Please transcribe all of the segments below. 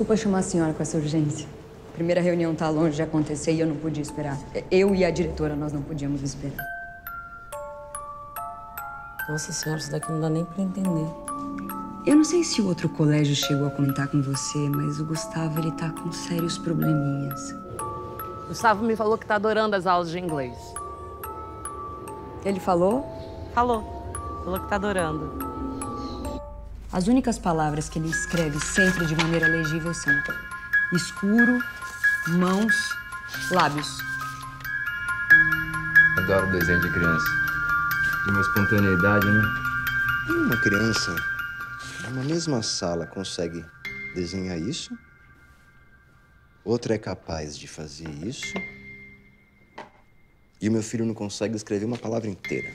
Desculpa chamar a senhora com essa urgência. A primeira reunião tá longe de acontecer e eu não podia esperar. Eu e a diretora, nós não podíamos esperar. Nossa senhora, isso daqui não dá nem pra entender. Eu não sei se o outro colégio chegou a contar com você, mas o Gustavo, ele tá com sérios probleminhas. Gustavo me falou que tá adorando as aulas de inglês. Ele falou? Falou. Falou que tá adorando. As únicas palavras que ele escreve sempre de maneira legível são escuro, mãos, lábios. Adoro desenho de criança. De uma espontaneidade, né? Uma criança, numa mesma sala, consegue desenhar isso? Outra é capaz de fazer isso? E o meu filho não consegue escrever uma palavra inteira.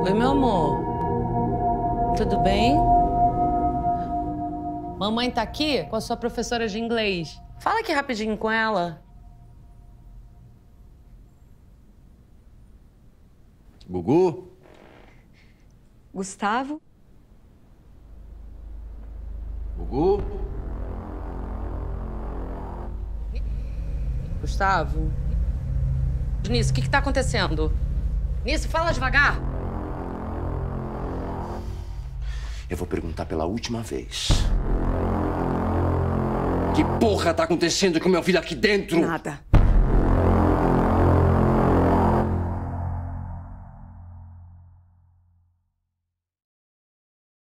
Oi, meu amor. Tudo bem? Mamãe tá aqui com a sua professora de inglês. Fala aqui rapidinho com ela. Gugu? Gustavo? Gugu? Gustavo? Nisso, o que tá acontecendo? Nisso, fala devagar. Eu vou perguntar pela última vez. Que porra tá acontecendo com meu filho aqui dentro? Nada.